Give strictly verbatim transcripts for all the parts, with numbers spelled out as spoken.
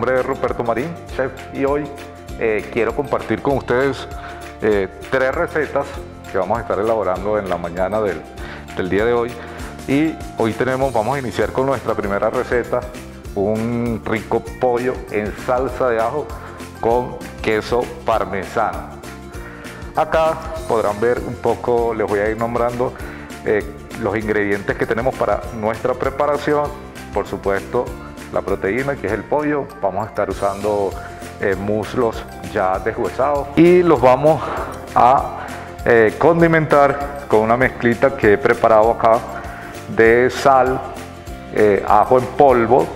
nombre es Ruperto Marín, chef, y hoy eh, quiero compartir con ustedes eh, tres recetas que vamos a estar elaborando en la mañana del, del día de hoy. Y hoy tenemos, vamos a iniciar con nuestra primera receta, un rico pollo en salsa de ajo con queso parmesano. Acá podrán ver un poco, les voy a ir nombrando eh, los ingredientes que tenemos para nuestra preparación. Por supuesto, la proteína, que es el pollo. Vamos a estar usando eh, muslos ya deshuesados y los vamos a eh, condimentar con una mezclita que he preparado acá de sal, eh, ajo en polvo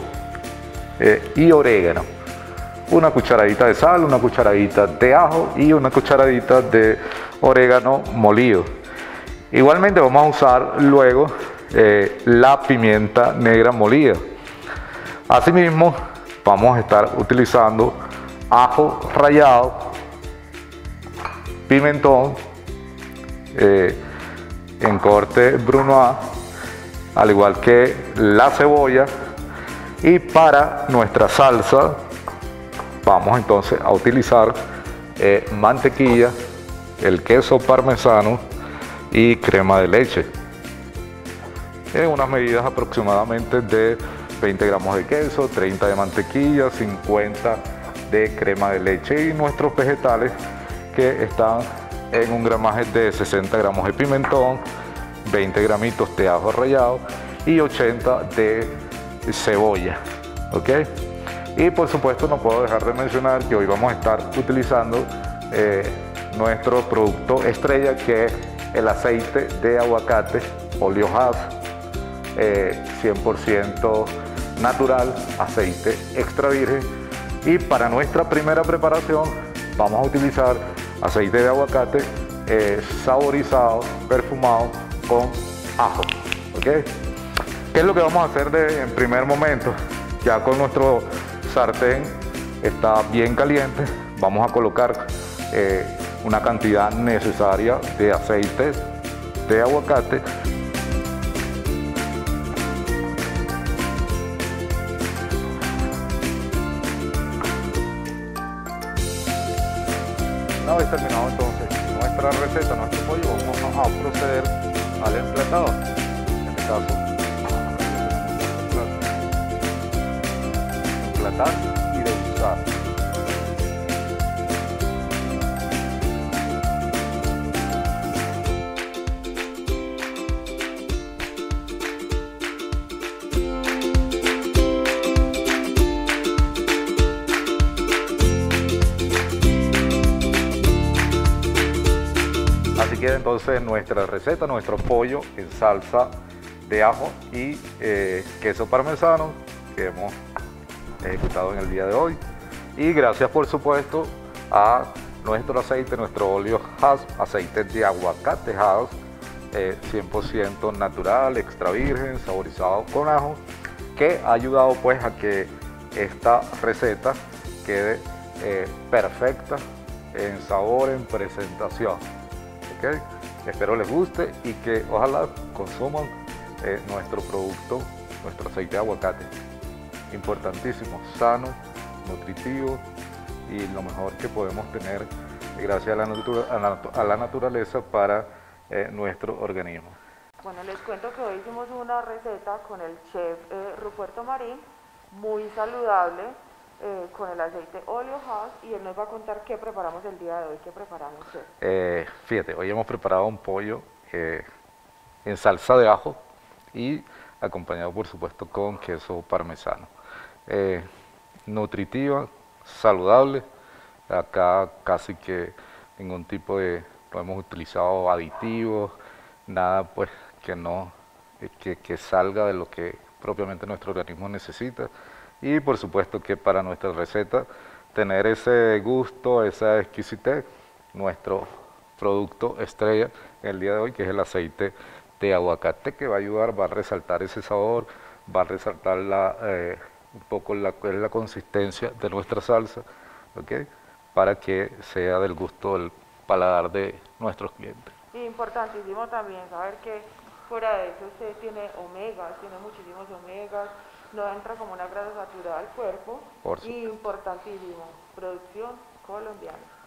eh, y orégano. Una cucharadita de sal, una cucharadita de ajo y una cucharadita de orégano molido. Igualmente vamos a usar luego eh, la pimienta negra molida. Asimismo vamos a estar utilizando ajo rallado, pimentón eh, en corte brunoise, al igual que la cebolla. Y para nuestra salsa vamos entonces a utilizar eh, mantequilla, el queso parmesano y crema de leche. En unas medidas aproximadamente de veinte gramos de queso, treinta de mantequilla, cincuenta de crema de leche y nuestros vegetales que están en un gramaje de sesenta gramos de pimentón, veinte gramitos de ajo rallado y ochenta de cebolla, ¿ok? Y por supuesto no puedo dejar de mencionar que hoy vamos a estar utilizando eh, nuestro producto estrella, que es el aceite de aguacate OleoHass, eh, cien por ciento natural, aceite extra virgen. Y para nuestra primera preparación vamos a utilizar aceite de aguacate eh, saborizado, perfumado con ajo, ¿ok? ¿Qué es lo que vamos a hacer de, en primer momento? Ya con nuestro sartén está bien caliente, vamos a colocar eh, una cantidad necesaria de aceite de aguacate. Una vez terminado entonces nuestra receta, nuestro pollo, vamos a proceder al emplatado. En este caso, emplatar y degustar. Así queda entonces nuestra receta, nuestro pollo en salsa de ajo y eh, queso parmesano que hemos ejecutado en el día de hoy. Y gracias por supuesto a nuestro aceite, nuestro OleoHass, aceite de aguacate Hass, eh, cien por ciento natural, extra virgen, saborizado con ajo, que ha ayudado pues a que esta receta quede eh, perfecta en sabor, en presentación, ¿okay? Espero les guste y que ojalá consuman eh, nuestro producto, nuestro aceite de aguacate. Importantísimo, sano, nutritivo y lo mejor que podemos tener gracias a la, natura, a la, a la naturaleza para eh, nuestro organismo. Bueno, les cuento que hoy hicimos una receta con el chef eh, Ruperto Marín, muy saludable, eh, con el aceite OleoHass, y él nos va a contar qué preparamos el día de hoy. ¿Qué preparamos, chef? Eh, fíjate, hoy hemos preparado un pollo eh, en salsa de ajo y acompañado por supuesto con queso parmesano. Eh, nutritiva, saludable, acá casi que ningún tipo de, no hemos utilizado aditivos, nada pues que no, que, que salga de lo que propiamente nuestro organismo necesita. Y por supuesto que para nuestra receta tener ese gusto, esa exquisitez, nuestro producto estrella el día de hoy, que es el aceite de aguacate, que va a ayudar, va a resaltar ese sabor, va a resaltar la... Eh, un poco la, la consistencia de nuestra salsa, ¿okay? Para que sea del gusto del paladar de nuestros clientes. Importantísimo también saber que fuera de eso usted tiene omegas, tiene muchísimos omegas, no entra como una grasa saturada al cuerpo. Por supuesto. Importantísimo, producción colombiana.